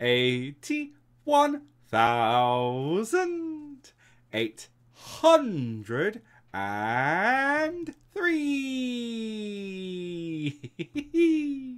81,803.